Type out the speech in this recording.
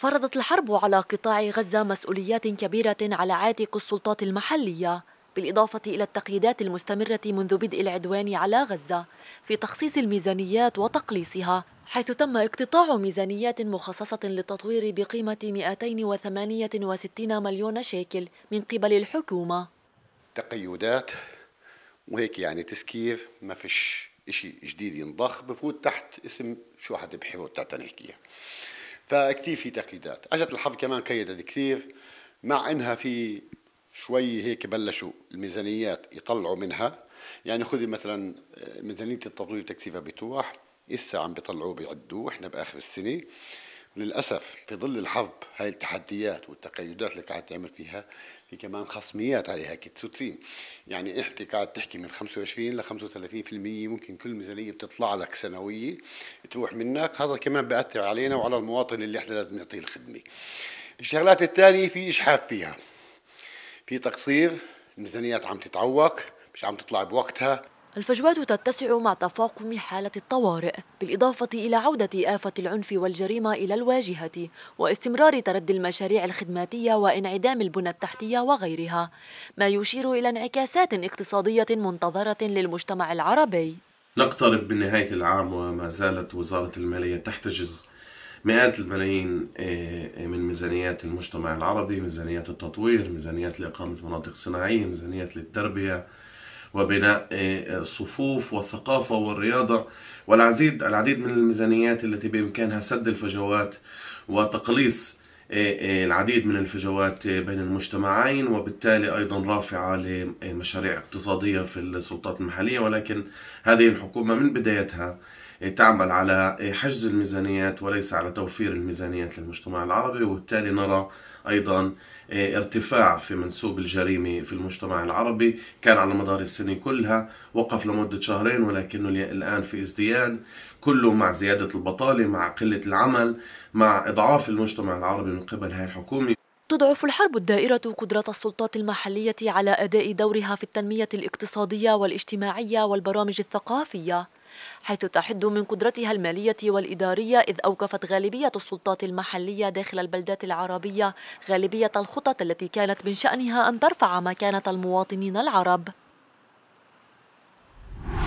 فرضت الحرب على قطاع غزة مسؤوليات كبيرة على عاتق السلطات المحلية، بالإضافة إلى التقييدات المستمرة منذ بدء العدوان على غزة في تخصيص الميزانيات وتقليصها، حيث تم اقتطاع ميزانيات مخصصة للتطوير بقيمة 268 مليون شيكل من قبل الحكومة. تقييدات وهيك يعني تسكيف، ما فيش شيء جديد ينضخ، بفوت تحت اسم شو حد بحيره تاعت نحكيها. فكتير في تقييدات، اجت الحرب كمان كيدت كثير، مع انها في شوي هيك بلشوا الميزانيات يطلعوا منها، يعني خذي مثلا ميزانية التطوير وتكثيفها بتوح، هسه عم بيطلعوه بيعدوه، احنا باخر السنة. للأسف في ظل الحرب هاي التحديات والتقيدات اللي قاعد تعمل فيها، في كمان خصميات عليها كتسوتين، يعني احكي قاعد تحكي من 25 ل 35% ممكن كل ميزانية بتطلع لك سنوية تروح منك، هذا كمان بأثر علينا وعلى المواطن اللي احنا لازم نعطيه الخدمة. الشغلات الثانية في إجحاف فيها، في تقصير، الميزانيات عم تتعوق، مش عم تطلع بوقتها. الفجوات تتسع مع تفاقم حالة الطوارئ، بالإضافة إلى عودة آفة العنف والجريمة إلى الواجهة واستمرار تردي المشاريع الخدماتية وانعدام البنى التحتية وغيرها، ما يشير إلى انعكاسات اقتصادية منتظرة للمجتمع العربي. نقترب من نهاية العام وما زالت وزارة المالية تحتجز مئات الملايين من ميزانيات المجتمع العربي، ميزانيات التطوير، ميزانيات لإقامة مناطق صناعية، ميزانيات للتربية وبناء الصفوف والثقافة والرياضة، والعديد من الميزانيات التي بإمكانها سد الفجوات وتقليص العديد من الفجوات بين المجتمعين، وبالتالي أيضا رافعة لمشاريع اقتصادية في السلطات المحلية. ولكن هذه الحكومة من بدايتها تعمل على حجز الميزانيات وليس على توفير الميزانيات للمجتمع العربي، وبالتالي نرى أيضا ارتفاع في منسوب الجريمة في المجتمع العربي، كان على مدار السنة كلها، وقف لمدة شهرين ولكنه الآن في ازدياد، كله مع زيادة البطالة، مع قلة العمل، مع إضعاف المجتمع العربي من قبل هذه الحكومة. تضعف الحرب الدائرة قدرة السلطات المحلية على أداء دورها في التنمية الاقتصادية والاجتماعية والبرامج الثقافية، حيث تحد من قدرتها المالية والإدارية، إذ أوقفت غالبية السلطات المحلية داخل البلدات العربية غالبية الخطط التي كانت من شأنها أن ترفع مكانة المواطنين العرب.